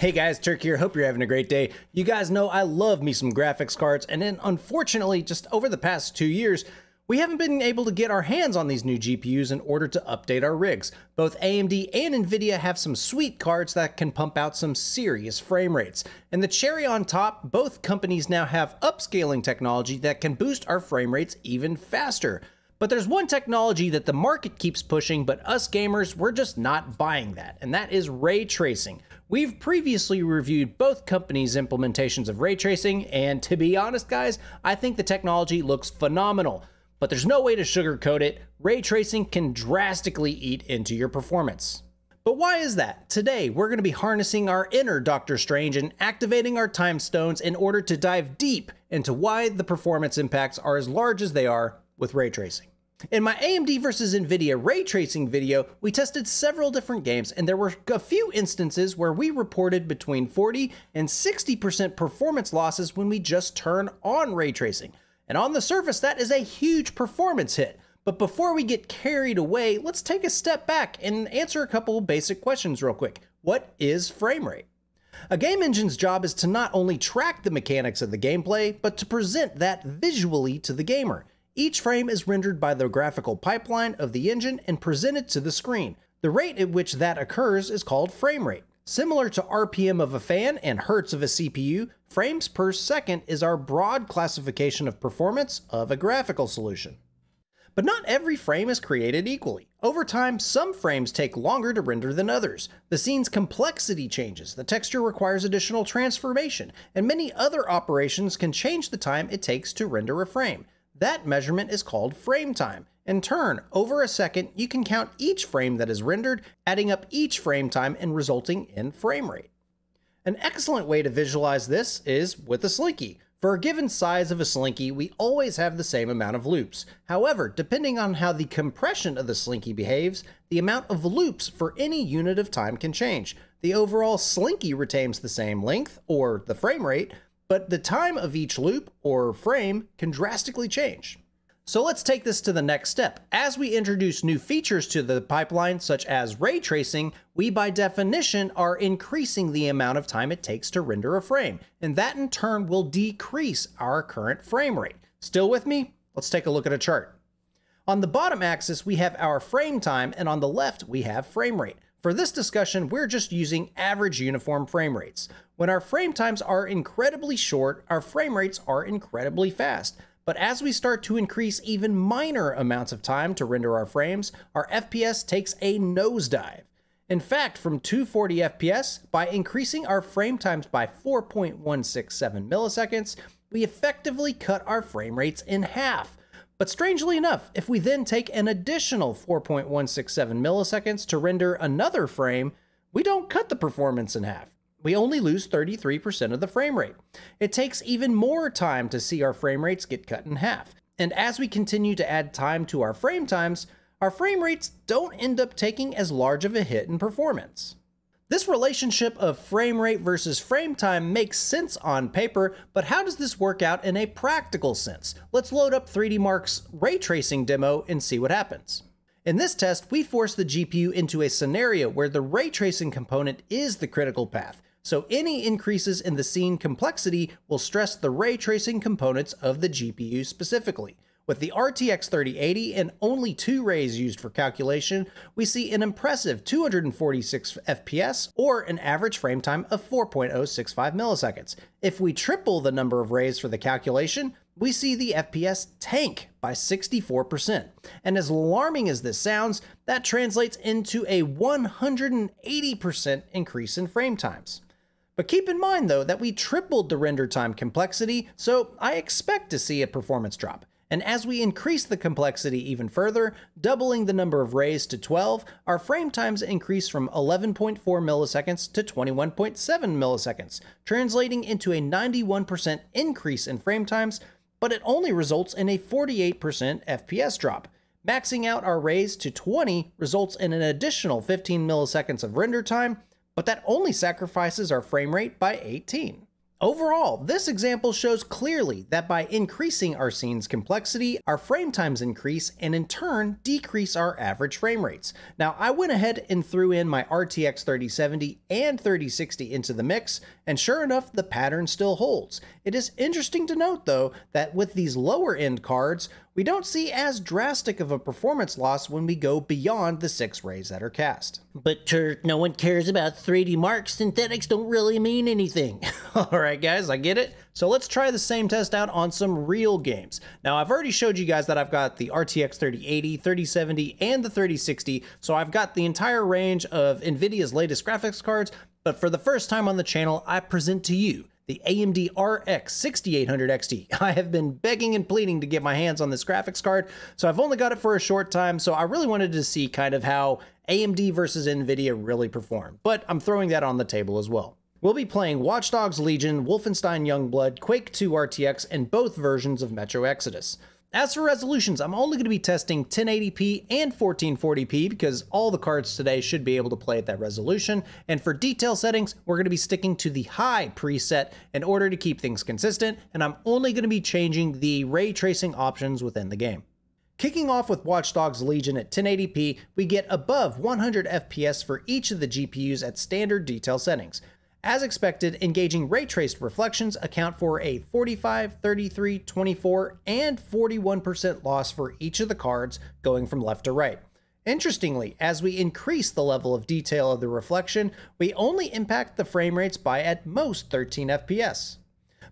Hey guys, Turk here. Hope you're having a great day. You guys know I love me some graphics cards, and then unfortunately, just over the past 2 years, we haven't been able to get our hands on these new GPUs in order to update our rigs. Both AMD and Nvidia have some sweet cards that can pump out some serious frame rates. And the cherry on top, both companies now have upscaling technology that can boost our frame rates even faster. But there's one technology that the market keeps pushing, but us gamers, we're just not buying that, and that is ray tracing. We've previously reviewed both companies' implementations of ray tracing, and to be honest guys, I think the technology looks phenomenal. But there's no way to sugarcoat it, ray tracing can drastically eat into your performance. But why is that? Today, we're going to be harnessing our inner Doctor Strange and activating our time stones in order to dive deep into why the performance impacts are as large as they are with ray tracing. In my AMD versus Nvidia ray tracing video, we tested several different games, and there were a few instances where we reported between 40 and 60% performance losses when we just turn on ray tracing. And on the surface, that is a huge performance hit. But before we get carried away, let's take a step back and answer a couple basic questions real quick. What is frame rate? A game engine's job is to not only track the mechanics of the gameplay, but to present that visually to the gamer. Each frame is rendered by the graphical pipeline of the engine and presented to the screen. The rate at which that occurs is called frame rate. Similar to RPM of a fan and Hertz of a CPU, frames per second is our broad classification of performance of a graphical solution. But not every frame is created equally. Over time, some frames take longer to render than others. The scene's complexity changes, the texture requires additional transformation, and many other operations can change the time it takes to render a frame. That measurement is called frame time. In turn, over a second, you can count each frame that is rendered, adding up each frame time and resulting in frame rate. An excellent way to visualize this is with a Slinky. For a given size of a Slinky, we always have the same amount of loops. However, depending on how the compression of the Slinky behaves, the amount of loops for any unit of time can change. The overall Slinky retains the same length, or the frame rate, but the time of each loop or frame can drastically change. So let's take this to the next step. As we introduce new features to the pipeline, such as ray tracing, we by definition are increasing the amount of time it takes to render a frame, and that in turn will decrease our current frame rate. Still with me? Let's take a look at a chart. On the bottom axis, we have our frame time, and on the left, we have frame rate. For this discussion, we're just using average uniform frame rates. When our frame times are incredibly short, our frame rates are incredibly fast. But as we start to increase even minor amounts of time to render our frames, our FPS takes a nosedive. In fact, from 240 FPS, by increasing our frame times by 4.167 milliseconds, we effectively cut our frame rates in half. But strangely enough, if we then take an additional 4.167 milliseconds to render another frame, we don't cut the performance in half. We only lose 33% of the frame rate. It takes even more time to see our frame rates get cut in half. And as we continue to add time to our frame times, our frame rates don't end up taking as large of a hit in performance. This relationship of frame rate versus frame time makes sense on paper, but how does this work out in a practical sense? Let's load up 3DMark's ray tracing demo and see what happens. In this test, we force the GPU into a scenario where the ray tracing component is the critical path, so any increases in the scene complexity will stress the ray tracing components of the GPU specifically. With the RTX 3080 and only 2 rays used for calculation, we see an impressive 246 FPS or an average frame time of 4.065 milliseconds. If we triple the number of rays for the calculation, we see the FPS tank by 64%. And as alarming as this sounds, that translates into a 180% increase in frame times. But keep in mind though that we tripled the render time complexity, so I expect to see a performance drop. And as we increase the complexity even further, doubling the number of rays to 12, our frame times increase from 11.4 milliseconds to 21.7 milliseconds, translating into a 91% increase in frame times, but it only results in a 48% FPS drop. Maxing out our rays to 20 results in an additional 15 milliseconds of render time, but that only sacrifices our frame rate by 18. Overall, this example shows clearly that by increasing our scene's complexity, our frame times increase and in turn decrease our average frame rates. Now, I went ahead and threw in my RTX 3070 and 3060 into the mix, and sure enough, the pattern still holds. It is interesting to note, though, that with these lower end cards, we don't see as drastic of a performance loss when we go beyond the 6 rays that are cast. But sure, no one cares about 3DMark. Synthetics don't really mean anything. Alright guys, I get it. So let's try the same test out on some real games. Now I've already showed you guys that I've got the RTX 3080, 3070, and the 3060, so I've got the entire range of Nvidia's latest graphics cards, but for the first time on the channel, I present to you the AMD RX 6800 XT. I have been begging and pleading to get my hands on this graphics card, so I've only got it for a short time, so I really wanted to see kind of how AMD versus Nvidia really performed, but I'm throwing that on the table as well. We'll be playing Watch Dogs Legion, Wolfenstein Youngblood, Quake 2 RTX, and both versions of Metro Exodus. As for resolutions, I'm only going to be testing 1080p and 1440p because all the cards today should be able to play at that resolution. And for detail settings, we're going to be sticking to the high preset in order to keep things consistent. And I'm only going to be changing the ray tracing options within the game. Kicking off with Watch Dogs Legion at 1080p, we get above 100 FPS for each of the GPUs at standard detail settings. As expected, engaging ray-traced reflections account for a 45, 33, 24, and 41% loss for each of the cards going from left to right. Interestingly, as we increase the level of detail of the reflection, we only impact the frame rates by at most 13 FPS.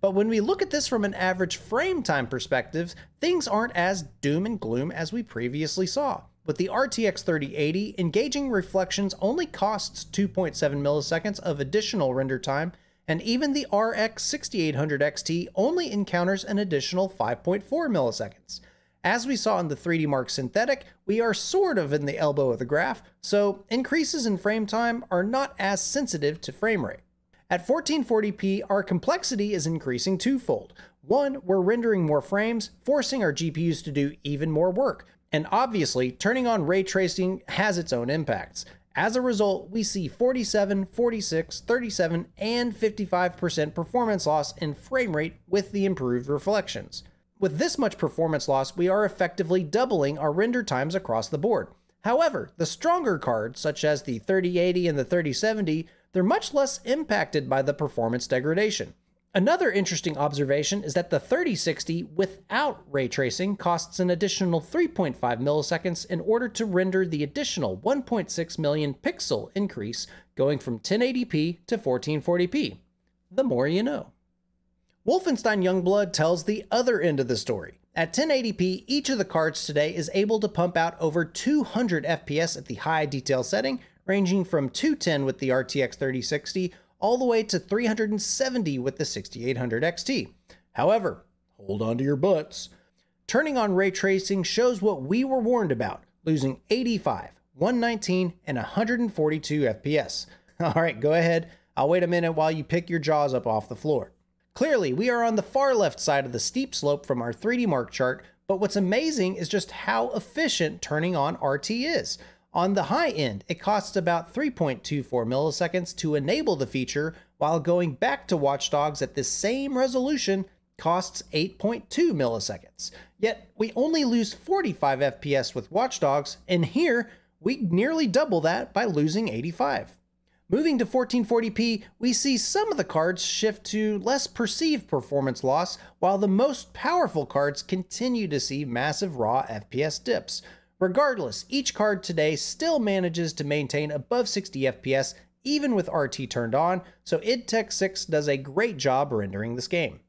But when we look at this from an average frame time perspective, things aren't as doom and gloom as we previously saw. With the RTX 3080, engaging reflections only costs 2.7 milliseconds of additional render time, and even the RX 6800 XT only encounters an additional 5.4 milliseconds. As we saw in the 3DMark synthetic, we are sort of in the elbow of the graph, so increases in frame time are not as sensitive to frame rate. At 1440p, our complexity is increasing twofold. One, we're rendering more frames, forcing our GPUs to do even more work. And obviously, turning on ray tracing has its own impacts. As a result, we see 47, 46, 37, and 55% performance loss in frame rate with the improved reflections. With this much performance loss, we are effectively doubling our render times across the board. However, the stronger cards, such as the 3080 and the 3070, they're much less impacted by the performance degradation. Another interesting observation is that the 3060 without ray tracing costs an additional 3.5 milliseconds in order to render the additional 1.6 million pixel increase going from 1080p to 1440p. The more you know. Wolfenstein Youngblood tells the other end of the story. At 1080p, each of the cards today is able to pump out over 200 FPS at the high detail setting, ranging from 210 with the RTX 3060 all the way to 370 with the 6800 XT. However, hold on to your butts. Turning on ray tracing shows what we were warned about, losing 85, 119, and 142 FPS. All right, go ahead. I'll wait a minute while you pick your jaws up off the floor. Clearly, we are on the far left side of the steep slope from our 3DMark chart, but what's amazing is just how efficient turning on RT is. On the high end, it costs about 3.24 milliseconds to enable the feature, while going back to Watch Dogs at the same resolution costs 8.2 milliseconds. Yet, we only lose 45 FPS with Watch Dogs, and here, we nearly double that by losing 85. Moving to 1440p, we see some of the cards shift to less perceived performance loss, while the most powerful cards continue to see massive raw FPS dips. Regardless, each card today still manages to maintain above 60 FPS even with RT turned on, so id Tech 6 does a great job rendering this game.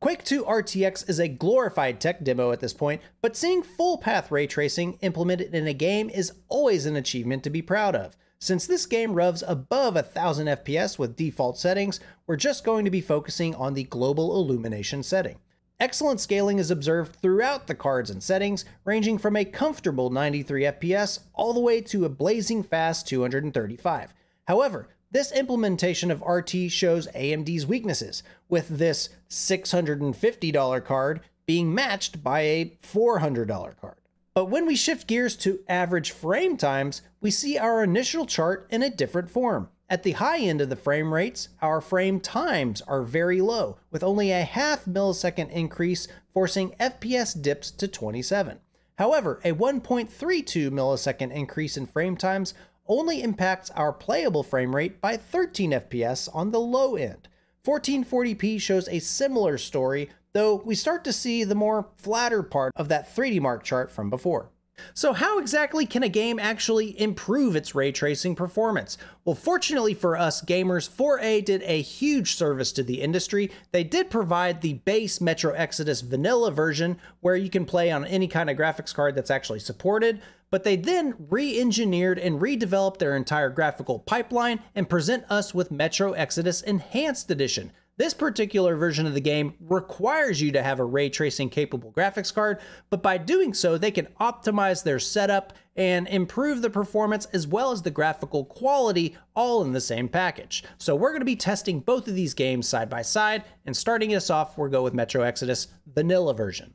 Quake 2 RTX is a glorified tech demo at this point, but seeing full path ray tracing implemented in a game is always an achievement to be proud of. Since this game revs above 1000 FPS with default settings, we're just going to be focusing on the global illumination setting. Excellent scaling is observed throughout the cards and settings, ranging from a comfortable 93 FPS all the way to a blazing fast 235. However, this implementation of RT shows AMD's weaknesses, with this $650 card being matched by a $400 card. But when we shift gears to average frame times, we see our initial chart in a different form. At the high end of the frame rates, our frame times are very low, with only a half millisecond increase forcing FPS dips to 27. However, a 1.32 millisecond increase in frame times only impacts our playable frame rate by 13 FPS on the low end. 1440p shows a similar story, though we start to see the more flatter part of that 3DMark chart from before. So how exactly can a game actually improve its ray tracing performance? Well, fortunately for us gamers, 4A did a huge service to the industry. They did provide the base Metro Exodus vanilla version where you can play on any kind of graphics card that's actually supported, but they then re-engineered and redeveloped their entire graphical pipeline and present us with Metro Exodus Enhanced Edition. This particular version of the game requires you to have a ray tracing capable graphics card, but by doing so, they can optimize their setup and improve the performance as well as the graphical quality all in the same package. So we're going to be testing both of these games side by side, and starting us off, we'll go with Metro Exodus vanilla version.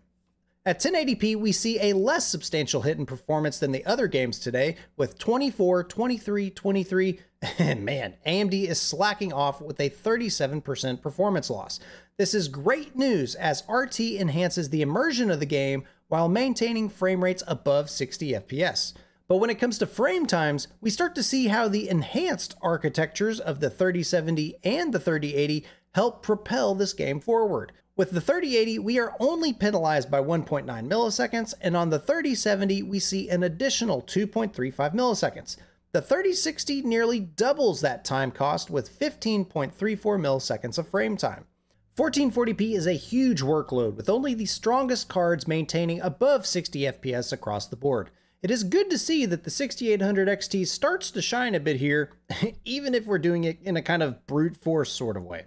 At 1080p, we see a less substantial hit in performance than the other games today, with 24, 23, 23, and man, AMD is slacking off with a 37% performance loss. This is great news as RT enhances the immersion of the game while maintaining frame rates above 60 FPS. But when it comes to frame times, we start to see how the enhanced architectures of the 3070 and the 3080 help propel this game forward. With the 3080, we are only penalized by 1.9 milliseconds, and on the 3070, we see an additional 2.35 milliseconds. The 3060 nearly doubles that time cost with 15.34 milliseconds of frame time. 1440p is a huge workload, with only the strongest cards maintaining above 60 FPS across the board. It is good to see that the 6800 XT starts to shine a bit here, even if we're doing it in a kind of brute force sort of way.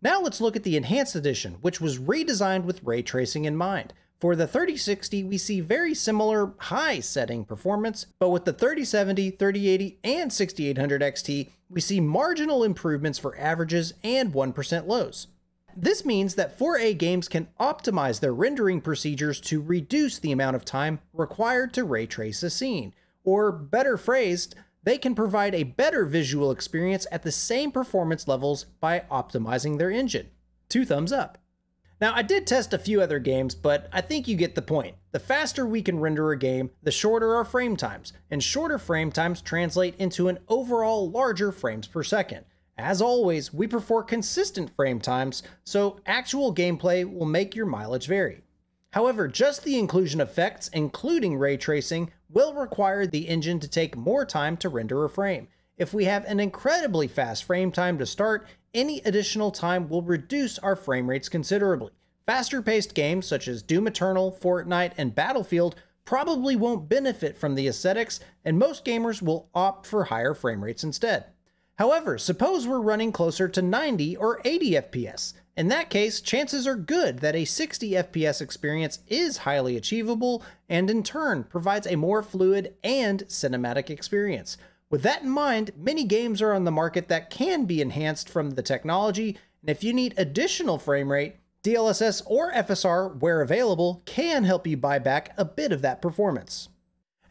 Now let's look at the Enhanced Edition, which was redesigned with ray tracing in mind. For the 3060, we see very similar high setting performance, but with the 3070, 3080, and 6800 XT, we see marginal improvements for averages and 1% lows. This means that 4A Games can optimize their rendering procedures to reduce the amount of time required to ray trace a scene, or better phrased, they can provide a better visual experience at the same performance levels by optimizing their engine. 2 thumbs up. Now, I did test a few other games, but I think you get the point. The faster we can render a game, the shorter our frame times, and shorter frame times translate into an overall larger frames per second. As always, we prefer consistent frame times, so actual gameplay will make your mileage vary. However, just the inclusion effects, including ray tracing, will require the engine to take more time to render a frame. If we have an incredibly fast frame time to start, any additional time will reduce our frame rates considerably. Faster-paced games such as Doom Eternal, Fortnite, and Battlefield probably won't benefit from the aesthetics, and most gamers will opt for higher frame rates instead. However, suppose we're running closer to 90 or 80 FPS. In that case, chances are good that a 60 FPS experience is highly achievable and in turn provides a more fluid and cinematic experience. With that in mind, many games are on the market that can be enhanced from the technology, and if you need additional frame rate, DLSS or FSR, where available, can help you buy back a bit of that performance.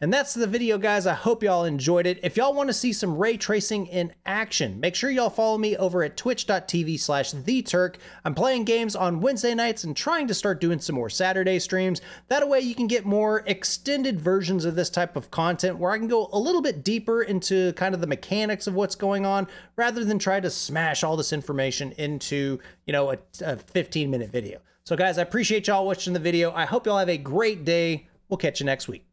And that's the video, guys. I hope y'all enjoyed it. If y'all want to see some ray tracing in action, make sure y'all follow me over at twitch.tv/theturk. I'm playing games on Wednesday nights and trying to start doing some more Saturday streams. That way you can get more extended versions of this type of content where I can go a little bit deeper into kind of the mechanics of what's going on rather than try to smash all this information into, you know, a 15-minute video. So guys, I appreciate y'all watching the video. I hope y'all have a great day. We'll catch you next week.